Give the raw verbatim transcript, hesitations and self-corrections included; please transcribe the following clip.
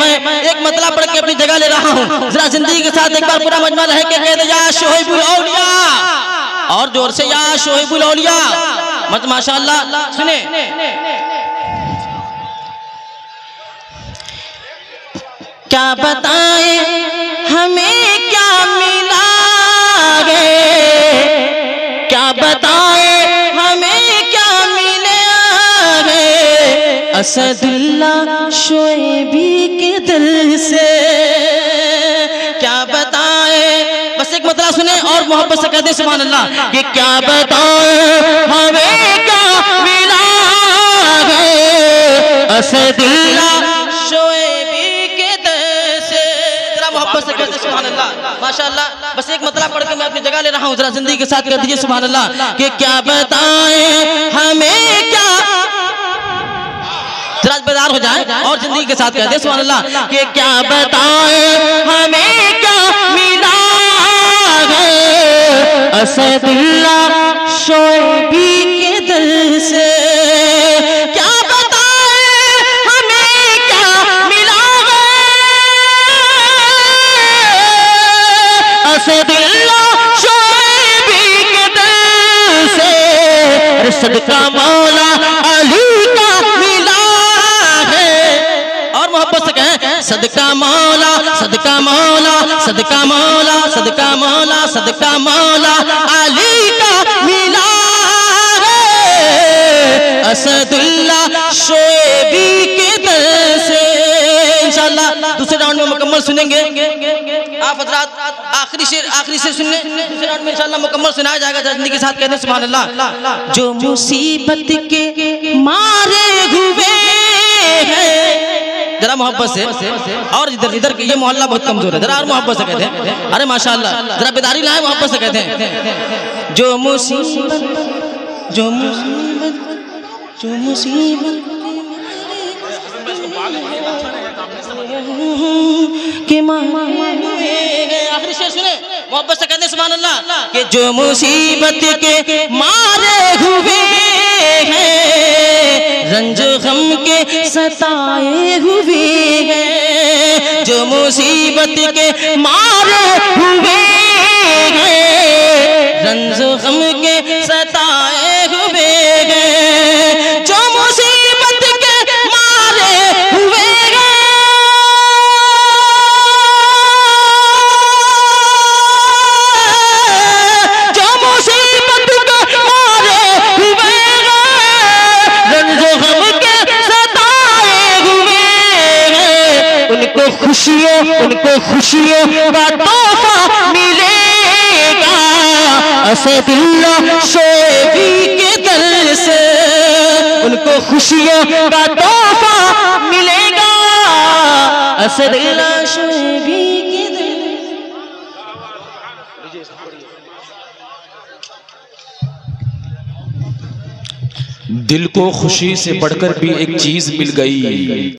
मैं एक मतला पढ़ के अपनी जगह ले रहा हूँ, जरा जिंदगी के साथ एक बार पूरा मजमा रह के कह दे या शोहिबुल औलिया, और जोर से या शोहिबुल औलिया मत। माशाल्लाह सुने, क्या बताए हमें क्या मिला गे, क्या बताए हमें क्या मिला गे, असदुल्ला शोएबी के दिल से। क्या बताए, बस एक मतला सुने और मोहब्बत से कहते सुभान अल्लाह कि क्या बताए हमें क्या मिला गे, असदुल्ला माशाल्लाह। बस एक मतलब पढ़ के मैं अपनी जगह ले रहा हूँ, जरा जिंदगी के साथ कर दीजिए सुभान अल्लाह कि क्या बताए हमें क्या, जरा बेदार हो जाए और जिंदगी के साथ कर दे सुभान अल्लाह कि क्या बताए हमें क्या मिला है, असदुल्ला शोएबी के दिल से। सदका मौला अली का मिला है, और मोहब्बत से कहें सदका मौला, सदका मौला, सदका मौला, सदका मौला, सदका मौला अली का मिला है, असदुल्ला शोएबी के दिल से। इंशाल्लाह दूसरे राउंड में मुकम्मल सुनेंगे आप हजरात, आखिरी शेर, आखिरी शेर सुनने दूसरे राउंड में इंशाल्लाह मुकम्मल सुनाया जाएगा। जिंदगी के साथ कहते हैं सुभान अल्लाह। जो मुसीबत के मारे हुए हैं, जरा मोहब्बत से, और इधर इधर ये मोहल्ला बहुत कमजोर है, जरा और मोहब्बत से कहते हैं, अरे माशाल्लाह जरा बेदारी लाए मोहब्बत से कहते हैं। जो मुसीबत, जो मुसीबत, जो मुसीबत के मामा आखिरी शेर सुने मोहब्बत से कहते हैं सुभान अल्लाह कि जो मुसीबत के मारे हुए हैं, रंज गम के सताए हुए हैं, जो मुसीबत के मारे हुए हैं, रंज गम के सताए हुए हैं, जो खुशियों, उनको खुशियों का तोहफा मिलेगा, असदुल्ला शोएबी के दिल से। उनको खुशियों का तोहफा मिलेगा, असदुल्ला शोएबी के दिल से। दिल को खुशी से बढ़कर भी एक चीज मिल गई।